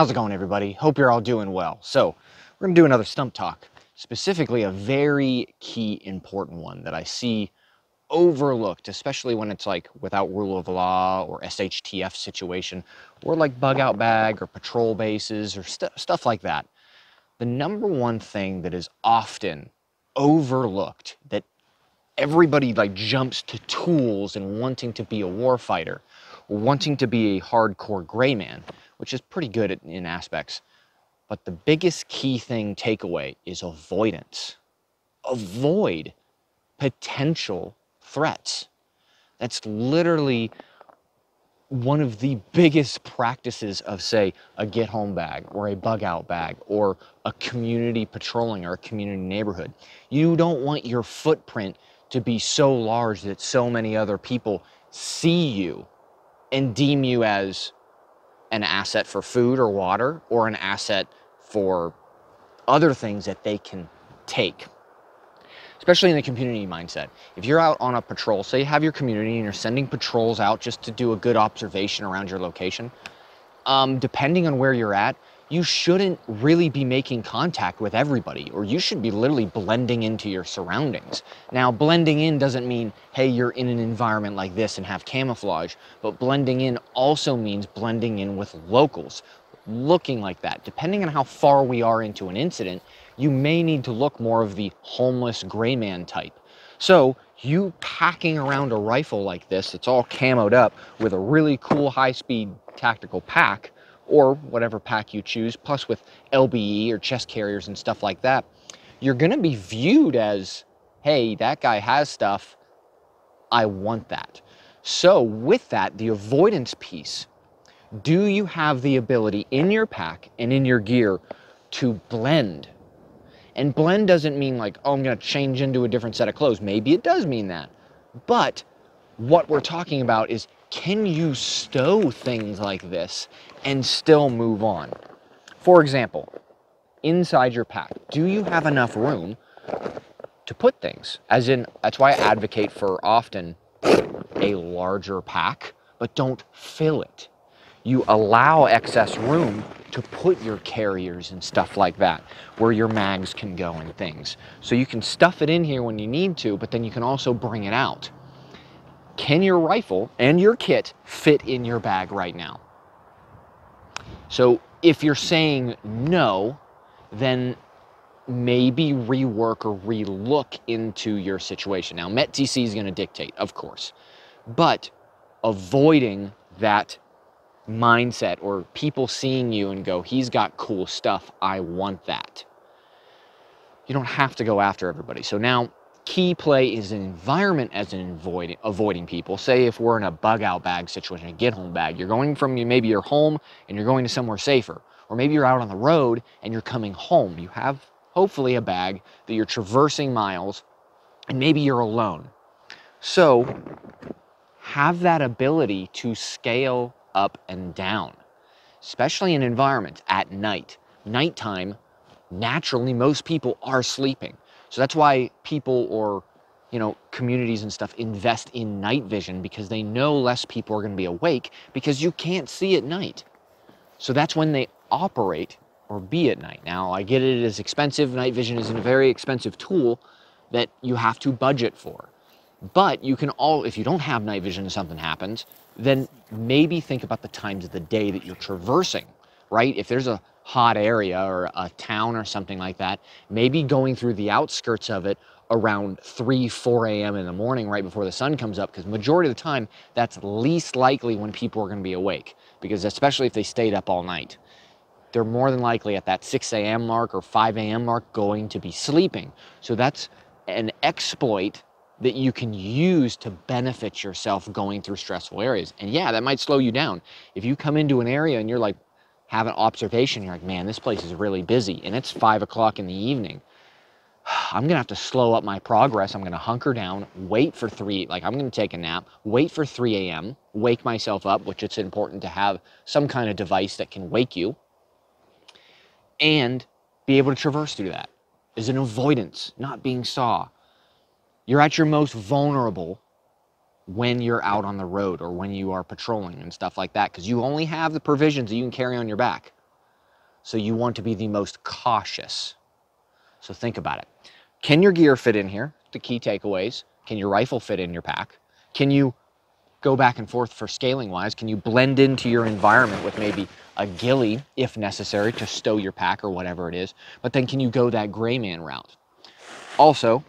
How's it going, everybody? Hope you're all doing well. So we're gonna do another stump talk, specifically a very key important one that I see overlooked, especially when it's like without rule of law or SHTF situation, or like bug out bag or patrol bases or stuff like that. The number one thing that is often overlooked, that everybody like jumps to tools and wanting to be a warfighter, wanting to be a hardcore gray man, which is pretty good in aspects. But the biggest key thing takeaway is avoidance. Avoid potential threats. That's literally one of the biggest practices of, say, a get home bag or a bug out bag or a community patrolling or a community neighborhood. You don't want your footprint to be so large that so many other people see you and deem you as an asset for food or water, or an asset for other things that they can take, especially in the community mindset. If you're out on a patrol, say you have your community and you're sending patrols out just to do a good observation around your location, depending on where you're at, you shouldn't really be making contact with everybody, or you should be literally blending into your surroundings. Now, blending in doesn't mean, hey, you're in an environment like this and have camouflage, but blending in also means blending in with locals, looking like that. Depending on how far we are into an incident, you may need to look more of the homeless gray man type. So you packing around a rifle like this, it's all camoed up with a really cool high-speed tactical pack, or whatever pack you choose, plus with LBE or chest carriers and stuff like that, you're gonna be viewed as, hey, that guy has stuff, I want that. So with that, the avoidance piece, do you have the ability in your pack and in your gear to blend? And blend doesn't mean like, oh, I'm gonna change into a different set of clothes. Maybe it does mean that. But what we're talking about is, can you stow things like this and still move on? For example, inside your pack, do you have enough room to put things? As in, that's why I advocate for often a larger pack, but don't fill it. You allow excess room to put your carriers and stuff like that, where your mags can go and things. So you can stuff it in here when you need to, but then you can also bring it out. Can your rifle and your kit fit in your bag right now? So if you're saying no, then maybe rework or relook into your situation. Now, METTC is going to dictate, of course, but avoiding that mindset or people seeing you and go, he's got cool stuff, I want that. You don't have to go after everybody. So now, key play is an environment as an avoiding people. Say if we're in a bug out bag situation, a get home bag, you're going from maybe your home and you're going to somewhere safer, or maybe you're out on the road and you're coming home. You have hopefully a bag that you're traversing miles and maybe you're alone. So have that ability to scale up and down, especially in environments at night. Nighttime, naturally, most people are sleeping. So that's why people or, you know, communities and stuff invest in night vision, because they know less people are going to be awake because you can't see at night. So that's when they operate or be at night. Now, I get it is expensive. Night vision is a very expensive tool that you have to budget for. But you can all, if you don't have night vision and something happens, then maybe think about the times of the day that you're traversing, right? If there's a hot area or a town or something like that, maybe going through the outskirts of it around 3–4 a.m. in the morning, right before the sun comes up, because majority of the time that's least likely when people are going to be awake, because especially if they stayed up all night, they're more than likely at that 6 a.m. mark or 5 a.m. mark going to be sleeping. So that's an exploit that you can use to benefit yourself going through stressful areas. And yeah, that might slow you down. If you come into an area and you're like, have an observation, you're like, man, this place is really busy and it's 5 o'clock in the evening. I'm gonna have to slow up my progress. I'm gonna hunker down, wait for three, like I'm gonna take a nap, wait for 3 a.m., wake myself up, which it's important to have some kind of device that can wake you, and be able to traverse through that. Is an avoidance, not being saw. You're at your most vulnerable when you're out on the road or when you are patrolling and stuff like that, because you only have the provisions that you can carry on your back. So you want to be the most cautious. So think about it. Can your gear fit in here? The key takeaways. Can your rifle fit in your pack? Can you go back and forth for scaling wise? Can you blend into your environment with maybe a ghillie if necessary to stow your pack or whatever it is? But then can you go that gray man route? Also,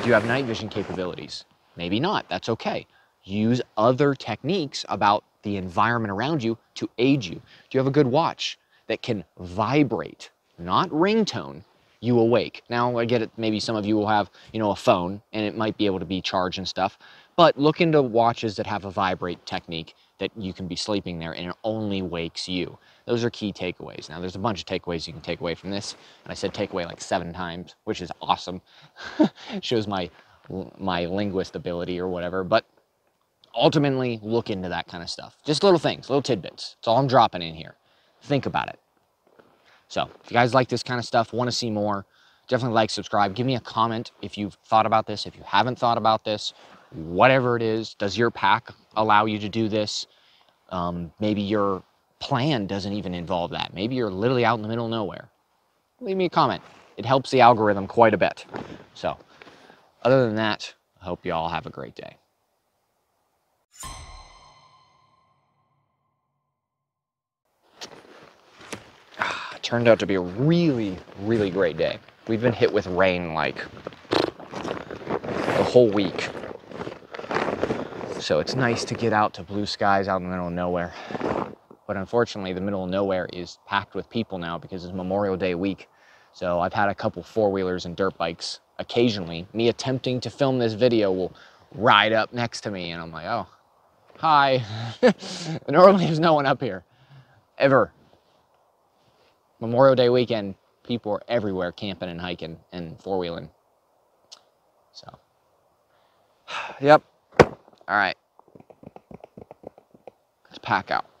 do you have night vision capabilities? Maybe not, that's okay. Use other techniques about the environment around you to aid you. Do you have a good watch that can vibrate, not ringtone, you awake? Now I get it, maybe some of you will have, you know, a phone and it might be able to be charged and stuff, but look into watches that have a vibrate technique that you can be sleeping there and it only wakes you. Those are key takeaways. Now there's a bunch of takeaways you can take away from this. And I said takeaway like 7 times, which is awesome. Shows my linguist ability or whatever, but ultimately look into that kind of stuff. Just little things, little tidbits. That's all I'm dropping in here. Think about it. So if you guys like this kind of stuff, want to see more, definitely like, subscribe, give me a comment if you've thought about this, if you haven't thought about this, whatever it is. Does your pack allow you to do this? Maybe your plan doesn't even involve that. Maybe you're literally out in the middle of nowhere. Leave me a comment. It helps the algorithm quite a bit. So other than that, I hope you all have a great day. Turned out to be a really, really great day. We've been hit with rain like the whole week. So it's nice to get out to blue skies out in the middle of nowhere. But unfortunately, the middle of nowhere is packed with people now because it's Memorial Day week. So I've had a couple 4-wheelers and dirt bikes occasionally. Me attempting to film this video will ride up next to me and I'm like, oh, hi. Normally there's no one up here, ever. Memorial Day weekend, people are everywhere camping and hiking and four-wheeling. So, yep. All right. Let's pack out.